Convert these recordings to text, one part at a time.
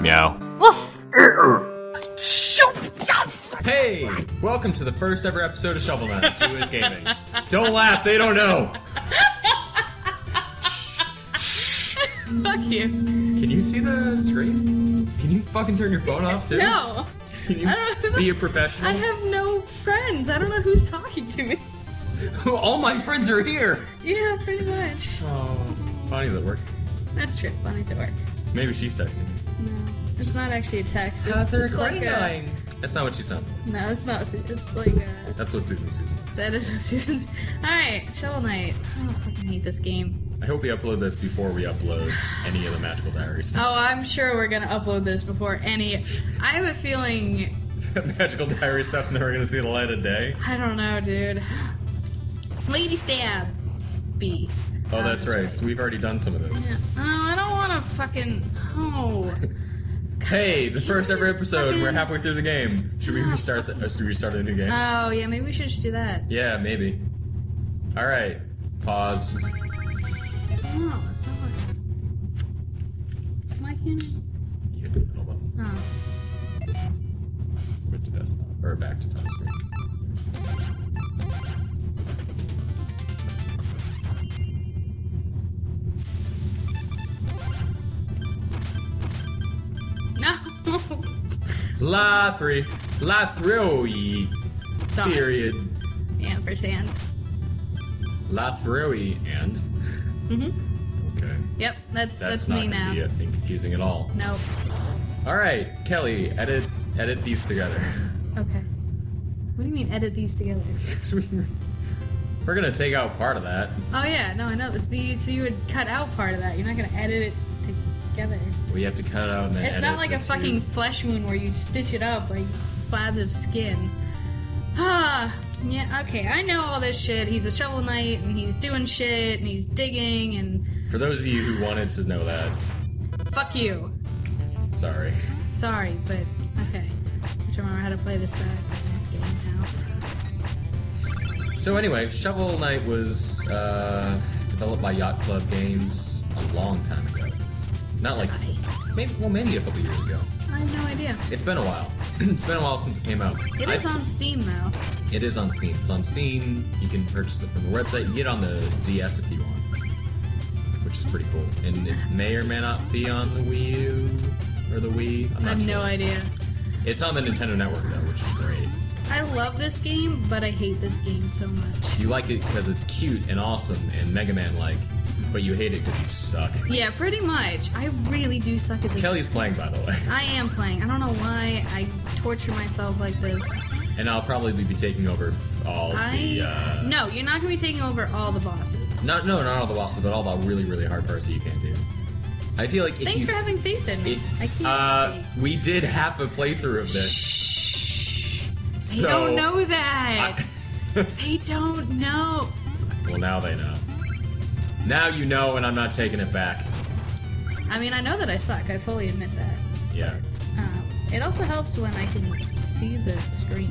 Meow. Woof! Shoot! Hey! Welcome to the first ever episode of Shovel Knight, Who is Gaming. Don't laugh, they don't know! Fuck you. Can you see the screen? Can you fucking turn your phone off too? No! Can you be a professional? I have no friends. I don't know who's talking to me. All my friends are here! Yeah, pretty much. Oh, Bonnie's at work. That's true, Bonnie's at work. Maybe she's texting me. No, it's not actually a text. How's the recording going? That's not what she sounds like. No, it's not. It's like a... That's what Susan. That is what Susan's. Alright, Shovel Knight. I fucking hate this game. I hope we upload this before we upload any of the Magical Diary stuff. Oh, I'm sure we're gonna upload this before any... I have a feeling... that Magical Diary stuff's never gonna see the light of day? I don't know, dude. Lady Stab! B. Oh, that's right. So we've already done some of this. Yeah. Oh, I don't wanna fucking... Oh. Hey, the first ever episode, we're halfway through the game. Should we restart a new game? Oh, yeah, maybe we should just do that. Yeah, maybe. Alright. Pause. No, it's not working. Why can't I? You hit the middle button. Oh. Went to desktop, or back to top screen. La throwy. Period. Yeah, first hand. La throwy and. Mm-hmm. Okay. Yep, that's me now. That's not gonna be confusing at all. Nope. All right, Kelly, edit these together. Okay. What do you mean edit these together? We're gonna take out part of that. Oh yeah, no, I know. So you would cut out part of that. You're not gonna edit it together. We have to cut it out and then edit it. It's not like a fucking flesh wound where you stitch it up like slabs of skin. Ah, yeah, okay, I know all this shit. He's a Shovel Knight, and he's doing shit, and he's digging, and... For those of you who wanted to know that... Fuck you. Sorry. Sorry, but... Okay. I have to remember how to play this game now. So anyway, Shovel Knight was developed by Yacht Club Games a long time ago. Not like... Maybe a couple years ago. I have no idea. It's been a while. It's been a while since it came out. It is on Steam, though. It is on Steam. It's on Steam. You can purchase it from the website. You can get on the DS if you want, which is pretty cool. And it may or may not be on the Wii U or the Wii. I have no idea. It's on the Nintendo Network, though, which is great. I love this game, but I hate this game so much. You like it because it's cute and awesome and Mega Man-like. But you hate it because you suck. Yeah, pretty much. I really do suck at this. Kelly's playing, by the way. I am playing. I don't know why I torture myself like this. And I'll probably be taking over all the... No, you're not going to be taking over all the bosses. Not all the bosses, but all the really, really hard parts that you can't do. I feel like... Thanks for having faith in me. I can't see. We did half a playthrough of this. Shh. So they don't know that. They don't know. Well, now they know. Now you know, and I'm not taking it back. I mean, I know that I suck. I fully admit that. Yeah. But, it also helps when I can see the screen.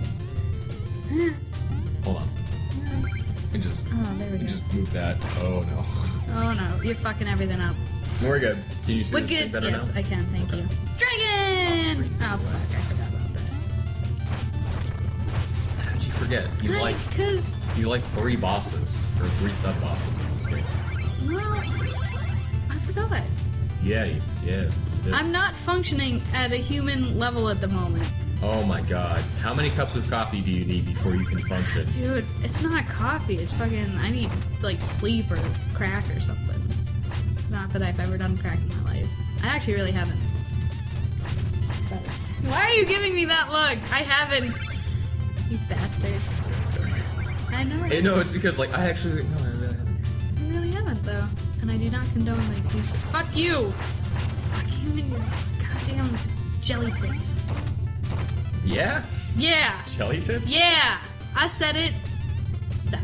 Hold on. And just, there we go. Just move that. Oh, no. Oh, no. You're fucking everything up. We're good. Can you see the screen better now? Yes, I can. Thank you. Dragon! Oh, fuck. I forgot about that. How'd you forget? He's like... He's like 3 bosses, or 3 sub-bosses on this game. Well, I forgot. Yeah. I'm not functioning at a human level at the moment. Oh my god. How many cups of coffee do you need before you can function? Dude, it's not coffee. It's fucking... I need, like, sleep or crack or something. Not that I've ever done crack in my life. I actually really haven't. But why are you giving me that look? I haven't. You bastard. I know. Hey, no, it's because, like, I really haven't, though. And I do not condone, like, abuse. Fuck you! Fuck you and your goddamn jelly tits. Yeah? Yeah! Jelly tits? Yeah! I said it.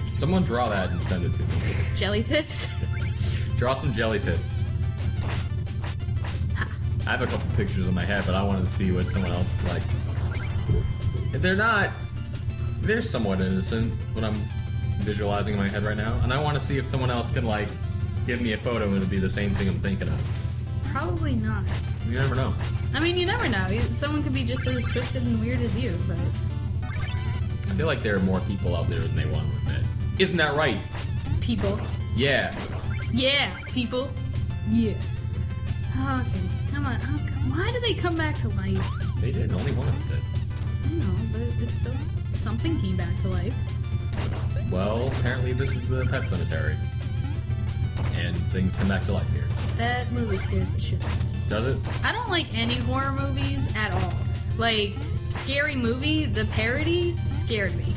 Someone draw that and send it to me. Jelly tits? Draw some jelly tits. Ha. I have a couple pictures in my head, but I wanted to see what someone else, like... They're somewhat innocent, what I'm visualizing in my head right now, and I want to see if someone else can, like, give me a photo and it'll be the same thing I'm thinking of. Probably not. You never know. I mean, you never know. Someone could be just as twisted and weird as you, but... I feel like there are more people out there than they want to admit. Isn't that right? People. Yeah. Yeah, people. Yeah. Okay, come on. Oh, why do they come back to life? They did. Only one of them did. I know, but it's still... Something came back to life. Well, apparently this is the Pet Sematary. And things come back to life here. That movie scares the shit out of me. Does it? I don't like any horror movies at all. Like, Scary Movie, the parody, scared me.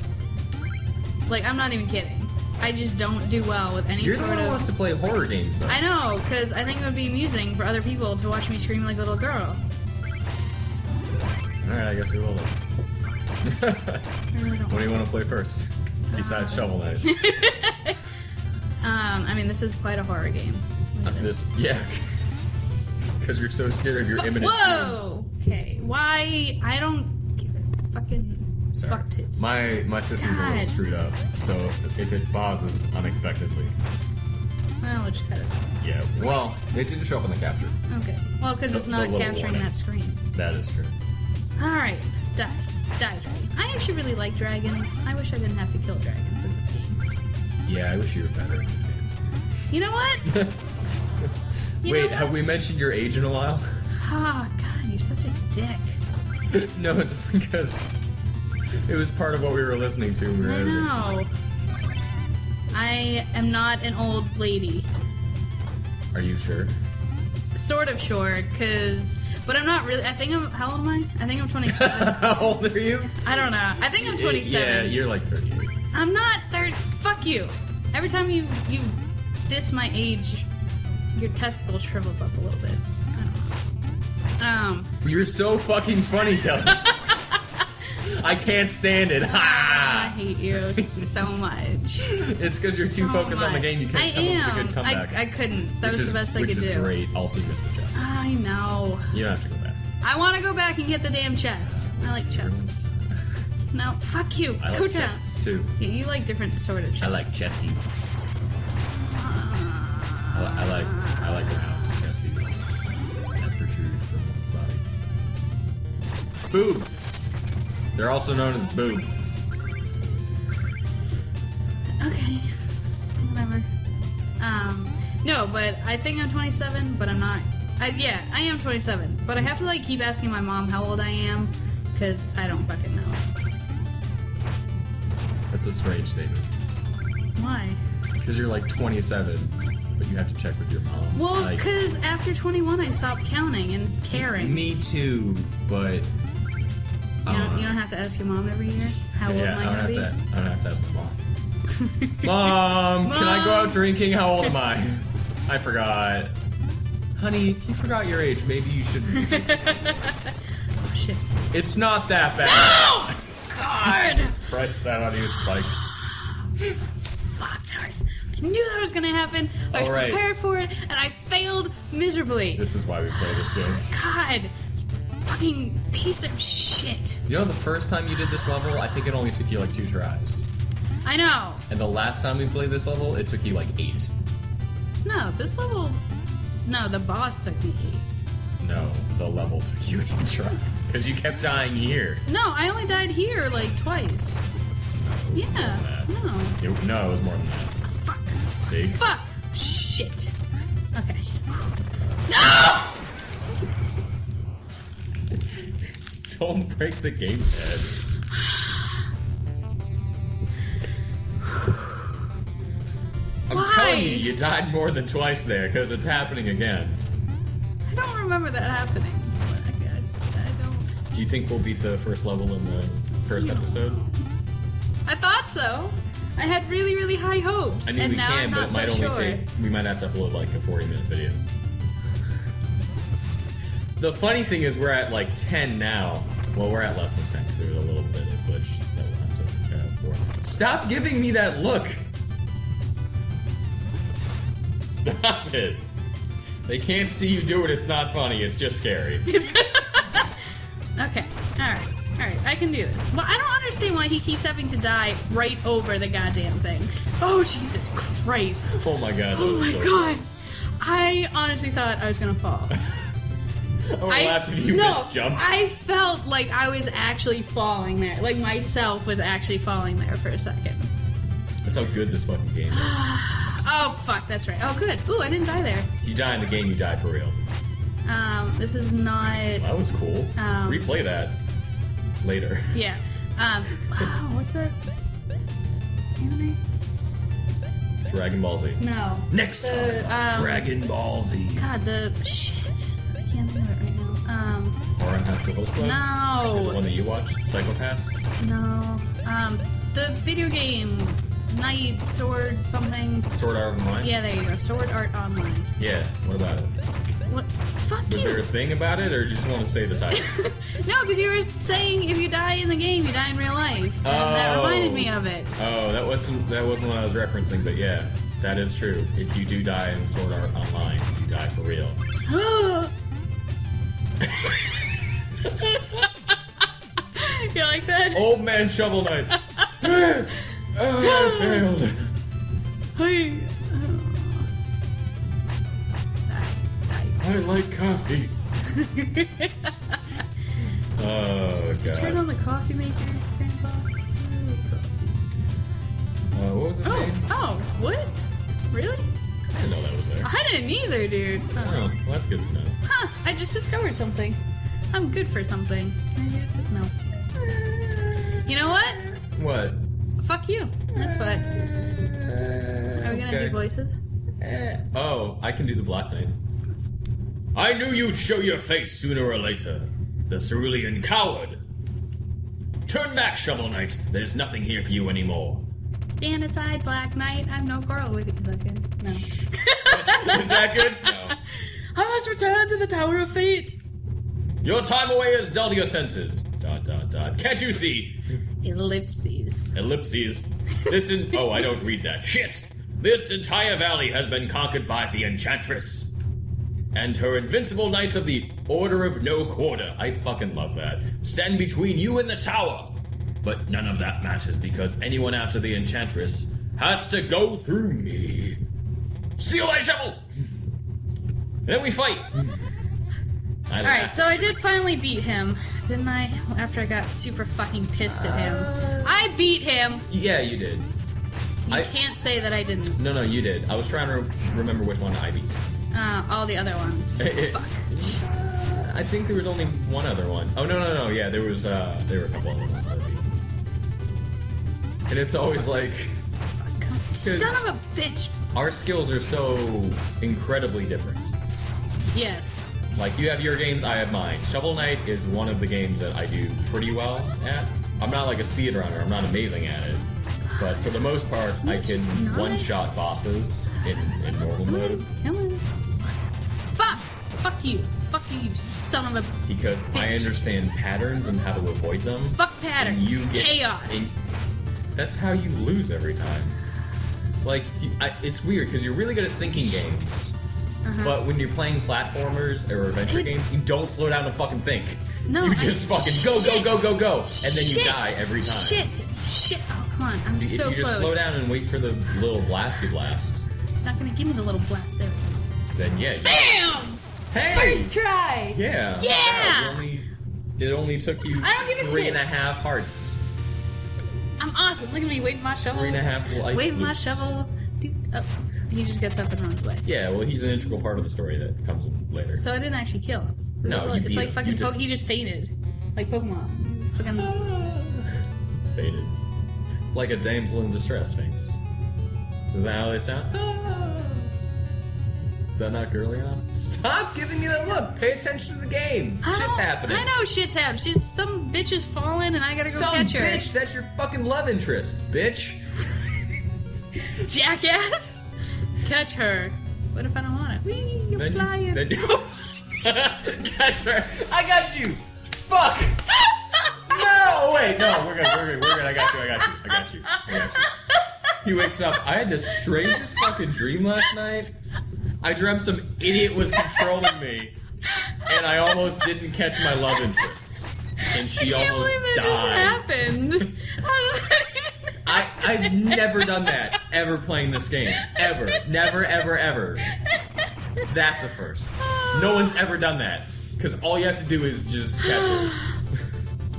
Like, I'm not even kidding. I just don't do well with any sort of... You're the one who wants to play horror games, though. I know, because I think it would be amusing for other people to watch me scream like a little girl. Alright, I guess we will then. Really what do you want to play first? Besides Shovel Knight. I mean, this is quite a horror game. Yeah. Because you're so scared of your imminent... Whoa! Scene. Okay. Why... I don't give a fucking... Sorry. Fuck tits. My system's a little screwed up, so if it pauses unexpectedly... Well, we'll just cut it. Yeah, well, it didn't show up on the capture. Okay. Well, because it's not capturing that screen. That is true. Alright. Die. Die, dragon. I actually really like dragons. I wish I didn't have to kill dragons in this game. Yeah, I wish you were better at this game. You know what? Wait, have we mentioned your age in a while? Ah, oh, God, you're such a dick. No, it's because it was part of what we were listening to. No, I am not an old lady. Are you sure? Sort of sure, but I'm not really. How old am I? I think I'm 27. How old are you? I don't know. I think I'm 27. Yeah, you're like 30. I'm not 30. Fuck you. Every time you diss my age. Your testicle shrivels up a little bit. I don't know. You're so fucking funny, Kelly. I can't stand it. I hate you so much. It's because you're too focused on the game. You can't come up with a good comeback. I couldn't. That was the best I could do. Which is great. Also, you missed the chest. I know. You don't have to go back. I want to go back and get the damn chest. I like chests. No, fuck you. I like chests, too. Yeah, you like different sort of chests. I like chesties. I like how testes protrude from one's body. Boobs! They're also known as boobs. Okay. Whatever. No, but I think I'm 27, but I'm not. Yeah, I am 27. But I have to, like, keep asking my mom how old I am, because I don't fucking know. That's a strange statement. Why? Because you're, like, 27. But you have to check with your mom. Well, because after 21, I stopped counting and caring. Me too, but... You don't have to ask your mom every year how old am I going to be? I don't have to ask my mom. Mom, can I go out drinking? How old am I? I forgot. Honey, if you forgot your age, maybe you shouldn't be drinking. Oh, shit. It's not that bad. No! God! Jesus Christ, that audio spiked. Fuck, Tars. I knew that was going to happen. I was prepared for it, and I failed miserably. This is why we play this game. God. Fucking piece of shit. You know, the first time you did this level, I think it only took you like 2 tries. I know. And the last time we played this level, it took you like 8. No, this level... No, the boss took me 8. No, the level took you 8 tries. Because you kept dying here. No, I only died here like 2. No, yeah. No. It was more than that. See? Fuck! Shit. Okay. No! Don't break the game, Ted. I'm telling you, you died more than 2 there, because it's happening again. I don't remember that happening. I don't. Do you think we'll beat the first level in the first episode? I thought so. I had really, really high hopes, and now I'm not so sure. I mean, we can, but it might only take... We might have to upload, like, a 40-minute video. The funny thing is we're at, like, 10 now. Well, we're at less than 10, so there's a little bit of glitch that we'll have to look out for. Stop giving me that look! Stop it! They can't see you do it, it's not funny, it's just scary. Okay, alright. Alright, I can do this. Well, I don't understand why he keeps having to die right over the goddamn thing. Oh, Jesus Christ. Oh my God. Oh my God. I honestly thought I was gonna fall. I would have laughed if you just jumped. I felt like I was actually falling there. Like, myself was actually falling there for a second. That's how good this fucking game is. Oh, fuck, that's right. Oh, good. Ooh, I didn't die there. If you die in the game, you die for real. This is not... Well, that was cool. Replay that later. Yeah. Wow, what's that? Anime? Dragon Ball Z. No. Next time, Dragon Ball Z. God, the... Shit. I can't think of it right now. Orange Has to Host Club? No. Is it one that you watched? Psychopass? No. The video game... Knight, Sword, something. Sword Art Online? Yeah, there you go. Sword Art Online. Yeah, what about it? What? Fuck. Was there a thing about it, or you just want to say the title? No, because you were saying if you die in the game, you die in real life. Oh. And that reminded me of it. Oh, that wasn't what I was referencing, but yeah, that is true. If you do die in Sword Art Online, you die for real. You like that? Old Man Shovel Knight. Oh, I failed. Hey. I like coffee. Oh, God. Turn on the coffee maker, Grandpa. What was his name? Oh, what? Really? I didn't know that was there. I didn't either, dude. Oh, well, that's good to know. Huh, I just discovered something. I'm good for something. Can I do it? No. You know what? What? Fuck you. That's what. Are we gonna do voices? Oh, I can do the Black Knight. I knew you'd show your face sooner or later. The cerulean coward. Turn back, Shovel Knight. There's nothing here for you anymore. Stand aside, Black Knight. I'm no girl with you. Is that good? No. Is that good? No. I must return to the Tower of Fate. Your time away is dull to your senses. ... Can't you see? Ellipses. Oh, I don't read that. Shit! This entire valley has been conquered by the Enchantress and her invincible knights of the Order of No Quarter. I fucking love that. Stand between you and the tower. But none of that matters because anyone after the Enchantress has to go through me. Steal my shovel! Then we fight. Alright, so I did finally beat him. Didn't I? After I got super fucking pissed at him. I beat him! Yeah, you did. I can't say that I didn't. No, you did. I was trying to remember which one I beat. All the other ones. Fuck. I think there was only one other one. Oh, no, yeah, there were a couple other ones I beat. And it's always like... Oh, son of a bitch! Our skills are so incredibly different. Yes. Like, you have your games, I have mine. Shovel Knight is one of the games that I do pretty well at. I'm not like a speedrunner, I'm not amazing at it. But for the most part, I can one-shot bosses in normal mode. Come on. Fuck! Fuck you, you son of a... Because bitch. I understand patterns and how to avoid them. Fuck patterns. You get chaos. That's how you lose every time. Like, it's weird, because you're really good at thinking games. Uh-huh. But when you're playing platformers or adventure games, you don't slow down to fucking think. No, you just fucking go, and then you die every time. Shit. Oh, come on, I'm so close. If you just slow down and wait for the little blasty blast. It's not gonna give me the little blast there. Then yeah. Bam! Hey! First try. Yeah. Yeah. It only took you 3.5 hearts. I'm awesome. Look at me waving my shovel. 3.5 life. Waving my shovel. Dude, oh. He just gets up and runs away. Yeah, well, he's an integral part of the story that comes later. So I didn't actually kill him. No, it's like fucking he just fainted. Like Pokemon. Fucking... Fainted. Like a damsel in distress faints. Is that how they sound? Is that not girly on? Stop giving me that look! Pay attention to the game! Shit's happening. I know shit's happening. Some bitch is falling and I gotta go catch her. Some bitch! That's your fucking love interest, bitch! Jackass! Catch her. What if I don't want it? Wee, you're flying. Catch her. I got you. Fuck. No, wait, no. We're good. I got you. He wakes up. I had the strangest fucking dream last night. I dreamt some idiot was controlling me, and I almost didn't catch my love interest, and she almost died. I can't believe it just happened. I've never done that, ever playing this game. Ever. Never, ever, ever. That's a first. No one's ever done that. because all you have to do is just catch it.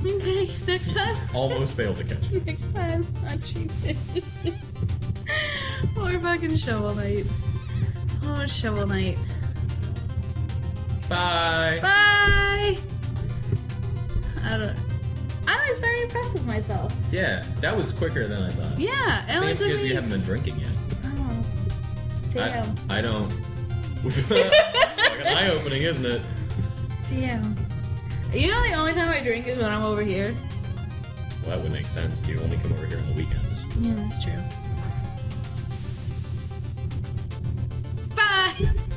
Okay, next time. Almost failed to catch it. Next time on Cheat Days. Or fucking Shovel Knight. Oh, Shovel Knight. Bye. Bye. I don't know. I was very impressed with myself. Yeah, that was quicker than I thought. Yeah, it was because you haven't been drinking yet. Oh, damn. I don't. It's like an eye-opening, isn't it? Damn. You know, the only time I drink is when I'm over here. Well, that would make sense. You only come over here on the weekends. Yeah, that's true. Bye.